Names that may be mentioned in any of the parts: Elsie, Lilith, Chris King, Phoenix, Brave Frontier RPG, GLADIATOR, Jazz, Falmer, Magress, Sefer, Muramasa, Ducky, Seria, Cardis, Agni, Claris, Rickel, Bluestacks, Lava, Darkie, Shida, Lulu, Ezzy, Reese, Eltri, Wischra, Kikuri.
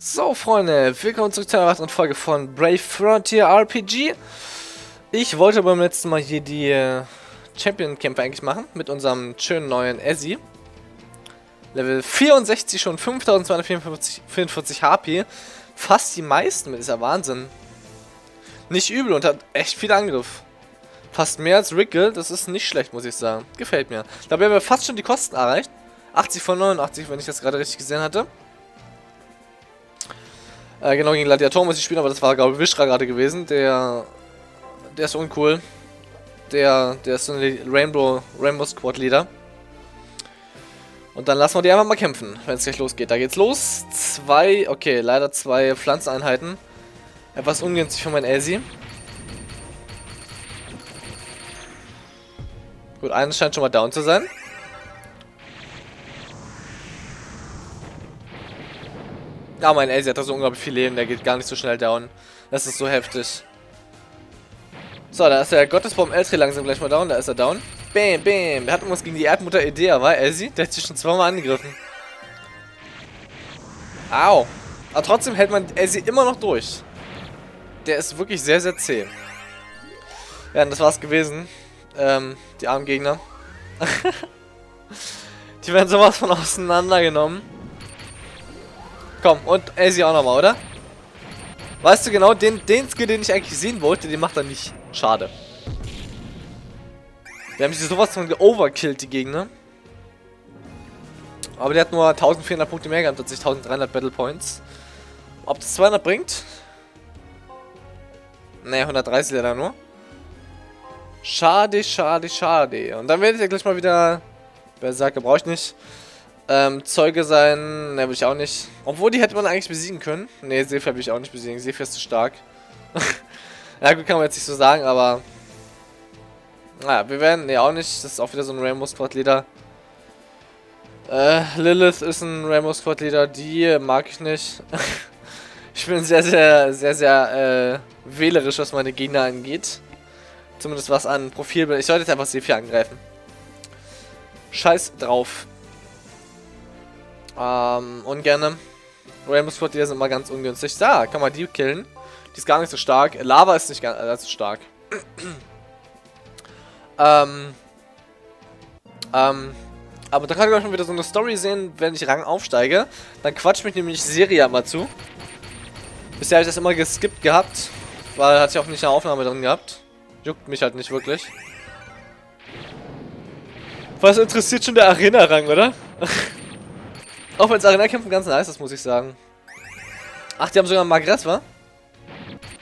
So Freunde, willkommen zurück zu einer weiteren Folge von Brave Frontier RPG. Ich wollte beim letzten Mal hier die Champion-Kämpfe eigentlich machen, mit unserem schönen neuen Ezzy. Level 64 schon, 5244 HP, fast die meisten, das ist ja Wahnsinn. Nicht übel und hat echt viel Angriff. Fast mehr als Rickel, das ist nicht schlecht, muss ich sagen. Gefällt mir. Dabei haben wir fast schon die Kosten erreicht. 80 von 89, wenn ich das gerade richtig gesehen hatte. Genau, gegen GLADIATOR muss ich spielen, aber das war, glaube ich, Wischra gerade gewesen. Der ist uncool. Der ist so ein Rainbow Squad Leader. Und dann lassen wir die einfach mal kämpfen, wenn es gleich losgeht. Da geht's los. Okay, leider zwei Pflanzeneinheiten. Etwas ungünstig für mein Elsie. Gut, eines scheint schon mal down zu sein. Ja, mein Elsie hat da so unglaublich viel Leben, der geht gar nicht so schnell down. Das ist so heftig. So, da ist der Gottesbaum Eltri langsam gleich mal down, da ist er down. Bam, bam. Wir hatten uns gegen die Erdmutter Idea, war Elsie? Der hat sich schon zweimal angegriffen. Au. Aber trotzdem hält man Elsie immer noch durch. Der ist wirklich sehr, sehr zäh. Ja, und das war's gewesen. Die armen Gegner. Die werden sowas von auseinandergenommen. Komm, und Elsie auch nochmal, oder? Weißt du genau, den Skill, den ich eigentlich sehen wollte, den macht er nicht. Schade. Wir haben sie sowas von geoverkillt, die Gegner. Aber der hat nur 1400 Punkte mehr gehabt, tatsächlich 1300 Battle Points. Ob das 200 bringt? Ne, 130 leider nur. Schade, schade, schade. Und dann werdet ihr gleich mal wieder, wer sagt, er brauche ich nicht, Zeuge sein. Ne, will ich auch nicht. Obwohl, die hätte man eigentlich besiegen können. Ne, Sefer will ich auch nicht besiegen. Sefer ist zu stark. Ja, gut, kann man jetzt nicht so sagen, aber... Naja, wir werden... Ne, auch nicht. Das ist auch wieder so ein Rainbow Squad Leader. Lilith ist ein Rainbow Squad Leader. Die mag ich nicht. Ich bin sehr, sehr wählerisch, was meine Gegner angeht. Zumindest was an Profil... Ich sollte jetzt einfach Sefer angreifen. Scheiß drauf. Ungerne. Rainbow Squad Leader sind mal ganz ungünstig. Da, kann man die killen. Die ist gar nicht so stark. Lava ist nicht ganz so stark. Aber da kann ich euch mal wieder so eine Story sehen, wenn ich Rang aufsteige. Dann quatscht mich nämlich Seria mal zu. Bisher habe ich das immer geskippt gehabt, weil hatte ich auch nicht eine Aufnahme drin gehabt. Juckt mich halt nicht wirklich. Was interessiert schon der Arena-Rang, oder? Auch wenn es Arena-Kämpfen ganz nice ist, muss ich sagen. Ach, die haben sogar einen Magress, wa?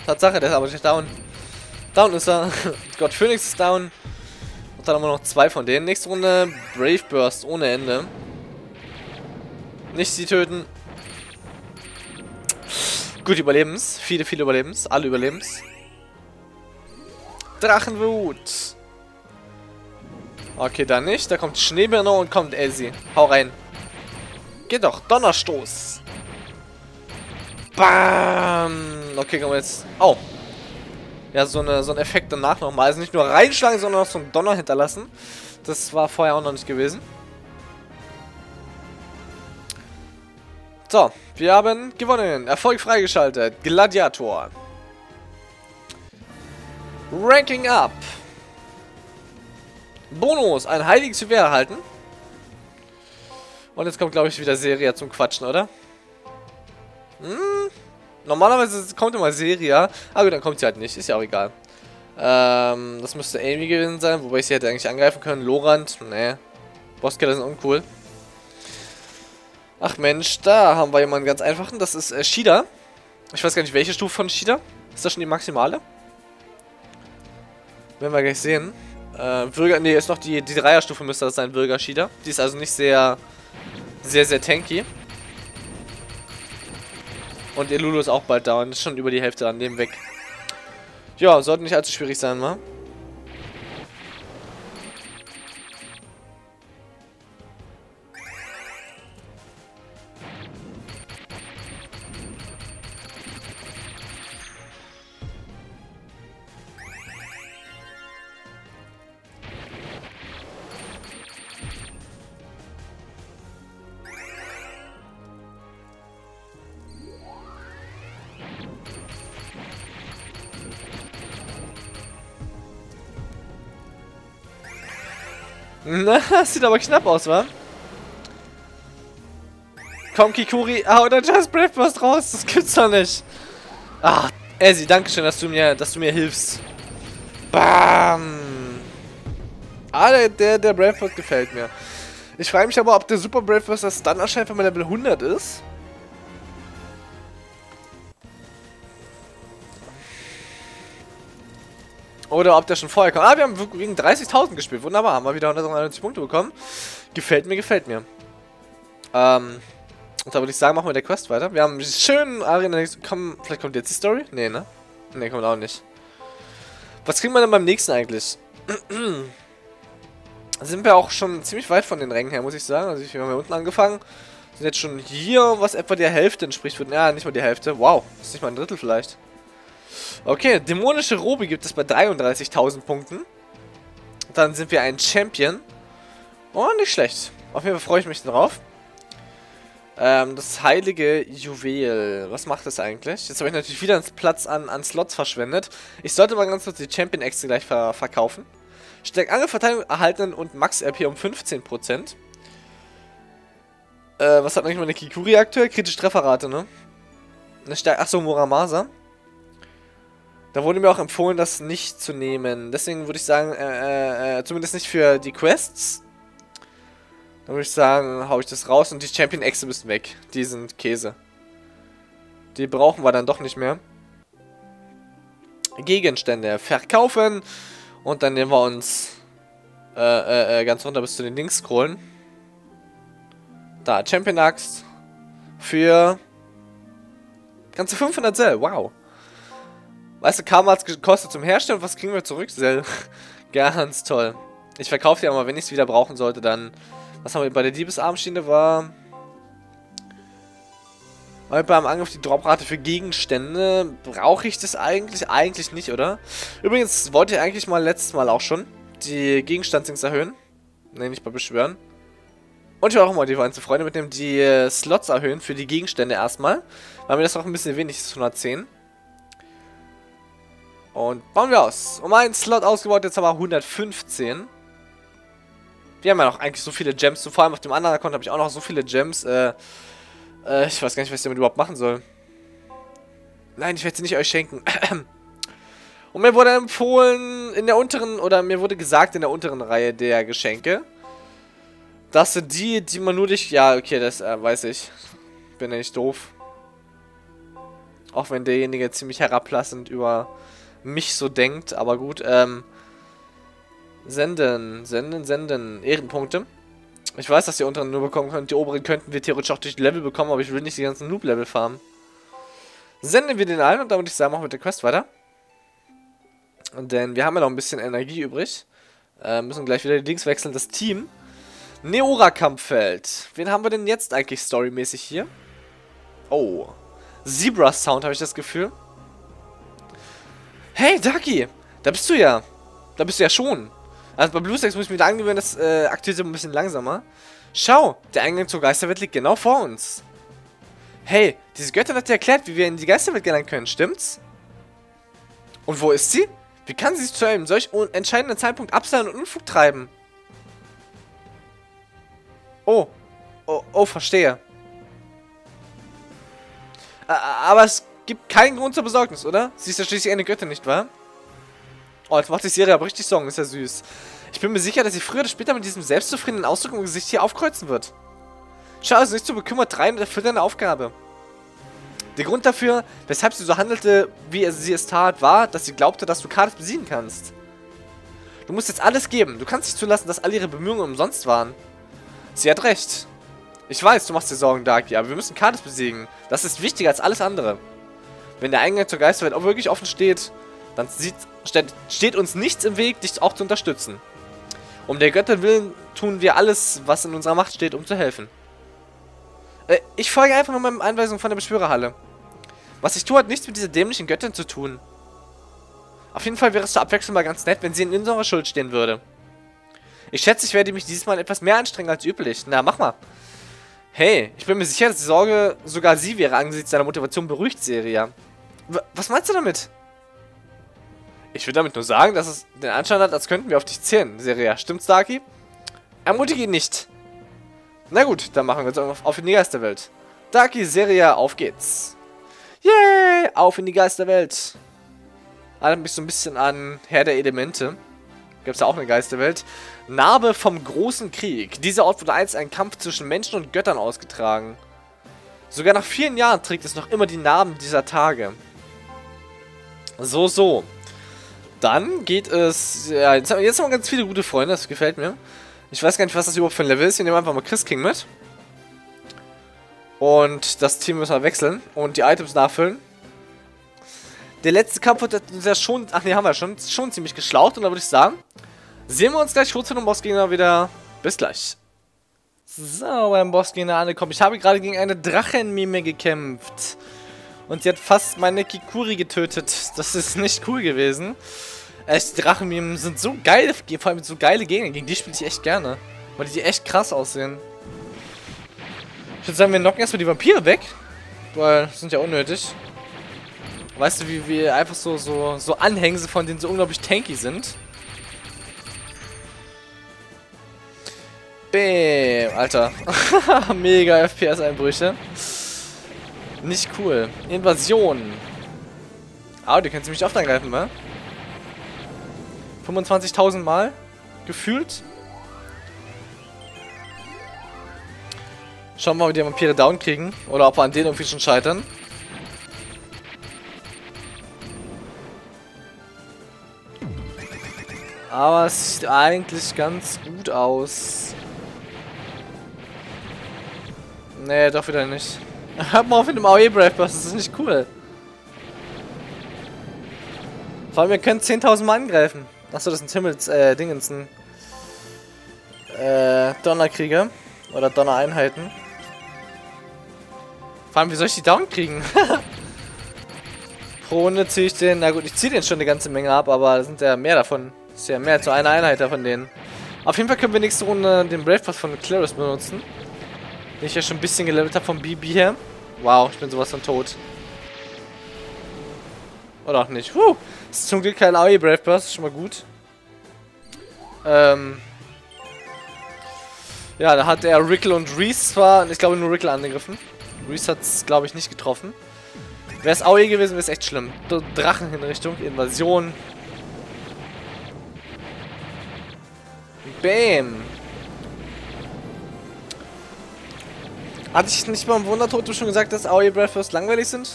Tatsache, der ist aber nicht down. Down ist er. Gott, Phoenix ist down. Und dann haben wir noch zwei von denen. Nächste Runde Brave Burst ohne Ende. Nicht sie töten. Gut, Überlebens. Viele Überlebens. Alle Überlebens. Drachenwut. Okay, dann nicht. Da kommt Schneebirne und kommt Elsie. Hau rein. Geht doch. Donnerstoß. Bam. Okay, kommen wir jetzt... Oh. Ja, so ein Effekt danach nochmal. Also nicht nur reinschlagen, sondern auch so einen Donner hinterlassen. Das war vorher auch noch nicht gewesen. So, wir haben gewonnen. Erfolg freigeschaltet. Gladiator. Ranking up. Bonus. Ein heiliges Gewehr erhalten. Und jetzt kommt, glaube ich, wieder Seria zum Quatschen, oder? Hm... Normalerweise kommt immer Seria, aber dann kommt sie halt nicht, ist ja auch egal. Das müsste Amy gewesen sein, wobei ich sie hätte eigentlich angreifen können. Lorand, ne. Bosskiller sind uncool. Ach Mensch, da haben wir jemanden ganz einfachen, das ist Shida. Ich weiß gar nicht, welche Stufe von Shida. Ist das schon die maximale? Werden wir gleich sehen. Bürger, ne, ist noch die Dreierstufe müsste das sein, Bürger Shida. Die ist also nicht sehr tanky. Und ihr Lulu ist auch bald down. Ist schon über die Hälfte an dem weg. Ja, sollte nicht allzu schwierig sein, wa? Na, das sieht aber knapp aus, wa? Komm, Kikuri. Ah, oder Jazz Brave was raus. Das gibt's doch nicht. Ah, Ezzy, dankeschön, dass du mir hilfst. Bam. Ah, der Brave Burst gefällt mir. Ich frage mich aber, ob der Super Brave Burst das dann erscheint, wenn man Level 100 ist. Oder ob der schon vorher kommt. Ah, wir haben gegen 30.000 gespielt. Wunderbar, haben wir wieder 193 Punkte bekommen. Gefällt mir, gefällt mir. Und da würde ich sagen, machen wir mit der Quest weiter. Wir haben einen schönen Arena. Vielleicht kommt jetzt die Story? Nee, ne? Nee, kommt auch nicht. Was kriegen wir denn beim nächsten eigentlich? Sind wir auch schon ziemlich weit von den Rängen her, muss ich sagen. Also wir haben hier unten angefangen. Sind jetzt schon hier, was etwa der Hälfte entspricht. Ja, nicht mal die Hälfte. Wow, ist nicht mal ein Drittel vielleicht. Okay, dämonische Robe gibt es bei 33.000 Punkten. Dann sind wir ein Champion. Oh, nicht schlecht. Auf jeden Fall freue ich mich drauf. Das heilige Juwel. Was macht das eigentlich? Jetzt habe ich natürlich wieder einen Platz an Slots verschwendet. Ich sollte mal ganz kurz die Champion-Exe gleich verkaufen. Stärke Angriffsverteidigung erhalten und Max-RP um 15%. Was hat eigentlich meine Kikuri aktuell? Kritische Trefferrate, ne? Achso, Muramasa. Da wurde mir auch empfohlen, das nicht zu nehmen. Deswegen würde ich sagen, zumindest nicht für die Quests. Dann würde ich sagen, hau ich das raus und die Champion-Echse müssen weg. Die sind Käse. Die brauchen wir dann doch nicht mehr. Gegenstände verkaufen. Und dann nehmen wir uns ganz runter bis zu den Links scrollen. Da, Champion-Axt. Für ganze 500 Sell, wow. Weißt du, Karma hat es gekostet zum Herstellen. Was kriegen wir zurück, Sell? Ganz toll. Ich verkaufe die aber, wenn ich es wieder brauchen sollte, dann... Was haben wir bei der Diebesarmschiene war... Weil beim Angriff die Droprate für Gegenstände, brauche ich das eigentlich? Eigentlich nicht, oder? Übrigens wollte ich eigentlich mal letztes Mal auch schon die Gegenstandsdings erhöhen. Ne, nicht bei Beschwören. Und ich will auch mal die ganzen Freunde mitnehmen, die Slots erhöhen für die Gegenstände erstmal. Weil mir das auch ein bisschen wenig ist, 110. Und bauen wir aus. Um einen Slot ausgebaut, jetzt haben wir 115. Wir haben ja noch eigentlich so viele Gems. Vor allem auf dem anderen Account habe ich auch noch so viele Gems, ich weiß gar nicht, was ich damit überhaupt machen soll. Nein, ich werde sie nicht euch schenken. Und mir wurde empfohlen, in der unteren, oder mir wurde gesagt, in der unteren Reihe der Geschenke, dass die man nur durch... Ja, okay, das weiß ich. Bin ja nicht doof. Auch wenn derjenige ziemlich herablassend über mich so denkt, aber gut. Senden. Ehrenpunkte. Ich weiß, dass die unteren nur bekommen können. Die oberen könnten wir theoretisch auch durch Level bekommen, aber ich will nicht die ganzen Noob-Level farmen. Senden wir den ein und dann würde ich sagen, machen wir mit der Quest weiter. Denn wir haben ja noch ein bisschen Energie übrig. Müssen gleich wieder die Dings wechseln. Das Team. Neora-Kampffeld. Wen haben wir denn jetzt eigentlich storymäßig hier? Oh. Zebra-Sound, habe ich das Gefühl. Hey, Ducky. Da bist du ja. Da bist du ja schon. Also bei Bluestacks muss ich mir wieder angewöhnen, das aktiviert ein bisschen langsamer. Schau, der Eingang zur Geisterwelt liegt genau vor uns. Hey, diese Göttin hat dir erklärt, wie wir in die Geisterwelt gelangen können, stimmt's? Und wo ist sie? Wie kann sie sich zu einem solch entscheidenden Zeitpunkt abseilen und Unfug treiben? Oh, verstehe. Aber es gibt keinen Grund zur Besorgnis, oder? Sie ist ja schließlich eine Göttin, nicht wahr? Oh, jetzt macht die Serie aber richtig Sorgen, ist ja süß. Ich bin mir sicher, dass sie früher oder später mit diesem selbstzufriedenen Ausdruck im Gesicht hier aufkreuzen wird. Schau also nicht so bekümmert rein und erfüllt deine Aufgabe. Der Grund dafür, weshalb sie so handelte, wie sie es tat, war, dass sie glaubte, dass du Cardis besiegen kannst. Du musst jetzt alles geben. Du kannst nicht zulassen, dass all ihre Bemühungen umsonst waren. Sie hat recht. Ich weiß, du machst dir Sorgen, Darkie, aber wir müssen Cardis besiegen. Das ist wichtiger als alles andere. Wenn der Eingang zur Geisterwelt auch wirklich offen steht... Dann steht uns nichts im Weg, dich auch zu unterstützen. Um der Göttin willen tun wir alles, was in unserer Macht steht, um zu helfen. Ich folge einfach nur meinen Anweisungen von der Beschwörerhalle. Was ich tue, hat nichts mit dieser dämlichen Göttin zu tun. Auf jeden Fall wäre es zur Abwechslung mal ganz nett, wenn sie in unserer Schuld stehen würde. Ich schätze, ich werde mich dieses Mal etwas mehr anstrengen als üblich. Na, mach mal. Hey, ich bin mir sicher, dass die Sorge sogar sie wäre angesichts deiner Motivation beruhigt, Seria. Was meinst du damit? Ich will damit nur sagen, dass es den Anschein hat, als könnten wir auf dich zählen, Seria. Stimmt's, Darkie? Ermutige ihn nicht. Na gut, dann machen wir uns auf in die Geisterwelt. Darkie, Seria, auf geht's. Yay, auf in die Geisterwelt. Erinnert mich so ein bisschen an Herr der Elemente. Gibt's da auch eine Geisterwelt. Narbe vom großen Krieg. Dieser Ort wurde einst ein Kampf zwischen Menschen und Göttern ausgetragen. Sogar nach vielen Jahren trägt es noch immer die Narben dieser Tage. So, so. Dann geht es... Ja, jetzt haben wir ganz viele gute Freunde, das gefällt mir. Ich weiß gar nicht, was das überhaupt für ein Level ist. Wir nehmen einfach mal Chris King mit. Und das Team müssen wir wechseln und die Items nachfüllen. Der letzte Kampf wird ja schon... Ach ne, haben wir schon ziemlich geschlaucht. Und da würde ich sagen, sehen wir uns gleich kurz von dem Bossgegner wieder. Bis gleich. So, beim Bossgegner angekommen. Ich habe gerade gegen eine Drachenmime gekämpft. Und sie hat fast meine Kikuri getötet. Das ist nicht cool gewesen. Echt, Drachenmimen sind so geil. Vor allem so geile Gegner. Gegen die spiele ich echt gerne. Weil die echt krass aussehen. Ich würde sagen, wir knocken erstmal die Vampire weg. Weil, sind ja unnötig. Weißt du, wie wir einfach so Anhängsel von denen so unglaublich tanky sind. Bäm, Alter. Mega FPS-Einbrüche. Nicht cool. Invasion. Ah, du kannst mich oft angreifen, ne? 25.000 Mal. Gefühlt. Schauen wir mal, ob wir die Vampire down kriegen. Oder ob wir an denen irgendwie schon scheitern. Aber es sieht eigentlich ganz gut aus. Nee, doch wieder nicht. Hört mal auf mit dem AOE Brave Burst, das ist nicht cool. Vor allem, wir können 10.000 Mal angreifen. Achso, das sind Himmels, Dingensen. Donnerkrieger. Oder Donnereinheiten. Vor allem, wie soll ich die down kriegen? Pro Runde ziehe ich den, na gut, ich ziehe den schon eine ganze Menge ab, aber da sind ja mehr davon. Das ist ja mehr als eine Einheit von denen. Auf jeden Fall können wir nächste Runde den Brave Burst von Claris benutzen. Den ich ja schon ein bisschen gelevelt habe vom BB her. Wow, ich bin sowas von tot. Oder auch nicht. Huh. Ist zum Glück kein AOE Brave Burst, ist schon mal gut. Ja, da hat er Rickel und Reese zwar, ich glaube nur Rickel angegriffen. Reese hat es, glaube ich, nicht getroffen. Wäre es AOE gewesen, wäre es echt schlimm. Drachenhinrichtung, Invasion. Bam. Hatte ich nicht mal im Wundertotem schon gesagt, dass AOE Brave Burst langweilig sind?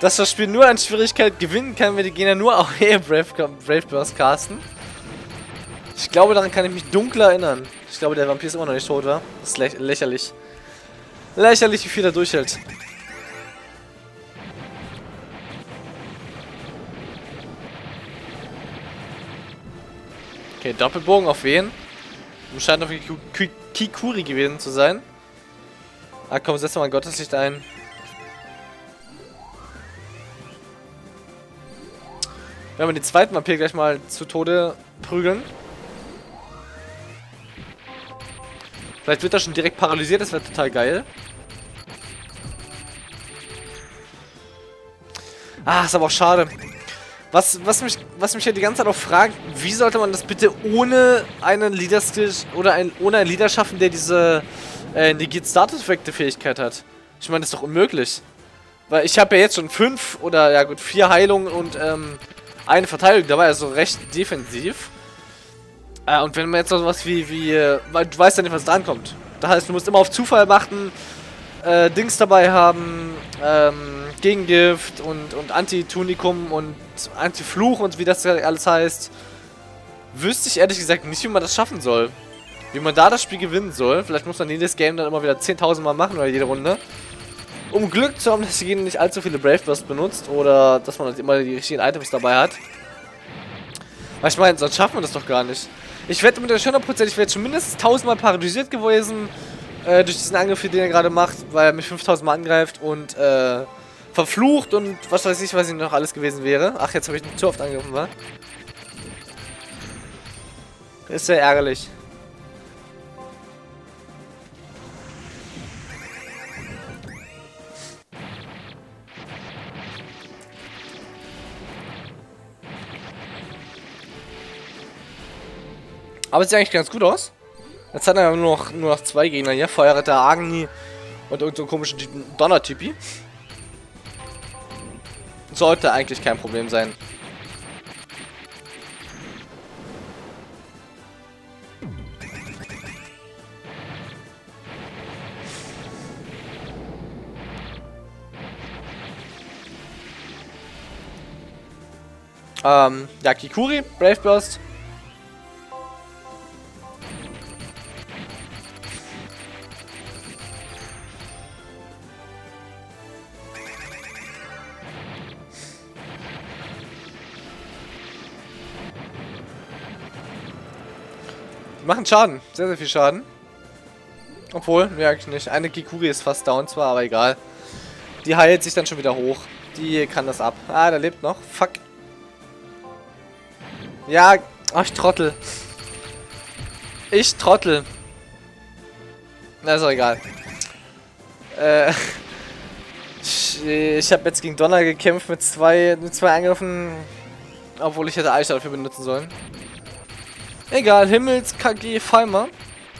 Dass das Spiel nur an Schwierigkeit gewinnen kann, wenn die Gegner nur AOE Brave Burst casten? Ich glaube, daran kann ich mich dunkler erinnern. Ich glaube, der Vampir ist immer noch nicht tot, wa? Das ist lächerlich. Lächerlich, wie viel er durchhält. Okay, Doppelbogen auf wen? Scheint auf Kikuri gewesen zu sein. Ah komm, setz mal ein Gotteslicht ein. Wenn wir den zweiten Vampir gleich mal zu Tode prügeln. Vielleicht wird er schon direkt paralysiert, das wäre total geil. Ah, ist aber auch schade. Was mich ja die ganze Zeit auch fragt, wie sollte man das bitte ohne einen Leader-Skill oder ohne einen Leader schaffen, der diese... negiert Status-Effekte Fähigkeit hat. Ich meine, das ist doch unmöglich. Weil ich habe ja jetzt schon 5 oder, ja gut, 4 Heilungen und eine Verteidigung. Da war er so recht defensiv. Und wenn man jetzt noch sowas wie du weißt ja nicht, was da ankommt. Das heißt, du musst immer auf Zufall achten, Dings dabei haben, Gegengift und Anti-Tunikum und Anti-Fluch und wie das alles heißt. Wüsste ich ehrlich gesagt nicht, wie man das schaffen soll. Wie man da das Spiel gewinnen soll. Vielleicht muss man jedes Game dann immer wieder 10.000 Mal machen oder jede Runde. Um Glück zu haben, dass die Gegner nicht allzu viele Brave Bursts benutzt oder dass man halt immer die richtigen Items dabei hat. Weil ich meine, sonst schafft man das doch gar nicht. Ich wette mit der 100%, ich wäre jetzt schon mindestens 1.000 Mal paralysiert gewesen durch diesen Angriff, den er gerade macht, weil er mich 5.000 Mal angreift und verflucht und was weiß ich noch alles gewesen wäre. Ach, jetzt habe ich ihn zu oft angegriffen, wa? Ist ja ärgerlich. Aber es sieht eigentlich ganz gut aus. Jetzt hat er nur noch zwei Gegner hier. Feuerretter Agni und irgendeinen komischen Donner-Tipi. Sollte eigentlich kein Problem sein. Ja, Kikuri, Brave Burst. Die machen Schaden, sehr, sehr viel Schaden. Obwohl, ne, eigentlich nicht. Eine Kikuri ist fast down zwar, aber egal. Die heilt sich dann schon wieder hoch. Die kann das ab. Ah, der lebt noch. Fuck. Ja, oh, ich trottel. Ich trottel. Na, ist auch egal. Ich habe jetzt gegen Donner gekämpft mit zwei Angriffen. Obwohl ich hätte Eich dafür benutzen sollen. Egal, Himmels KG Falmer.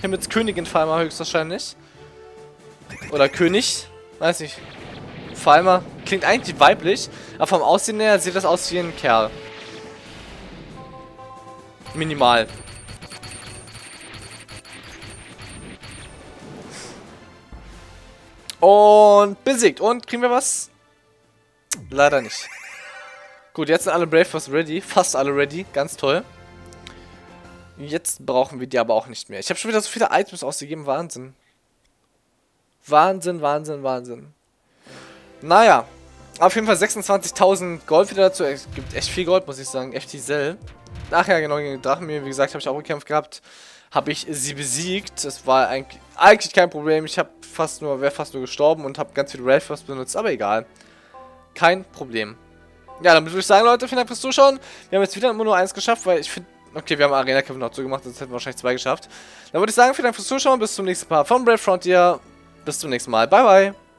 Himmels Königin Falmer höchstwahrscheinlich. Oder König. Weiß nicht. Falmer. Klingt eigentlich weiblich. Aber vom Aussehen her sieht das aus wie ein Kerl. Minimal. Und besiegt. Und kriegen wir was? Leider nicht. Gut, jetzt sind alle Brave Force ready. Fast alle ready. Ganz toll. Jetzt brauchen wir die aber auch nicht mehr. Ich habe schon wieder so viele Items ausgegeben. Wahnsinn. Wahnsinn, Wahnsinn, Wahnsinn. Naja. Auf jeden Fall 26.000 Gold wieder dazu. Es gibt echt viel Gold, muss ich sagen. FTSL. Ach ja, genau, gegen den Drachen, wie gesagt, habe ich auch gekämpft gehabt. Habe ich sie besiegt. Das war eigentlich kein Problem. Ich wäre fast nur gestorben und habe ganz viel Brave Force benutzt. Aber egal. Kein Problem. Ja, damit würde ich sagen, Leute, vielen Dank fürs Zuschauen. Wir haben jetzt wieder immer nur eins geschafft, weil ich finde... Okay, wir haben Arena-Kämpfe noch zugemacht, sonst hätten wir wahrscheinlich zwei geschafft. Dann würde ich sagen, vielen Dank fürs Zuschauen. Bis zum nächsten Mal von Brave Frontier. Bis zum nächsten Mal. Bye, bye.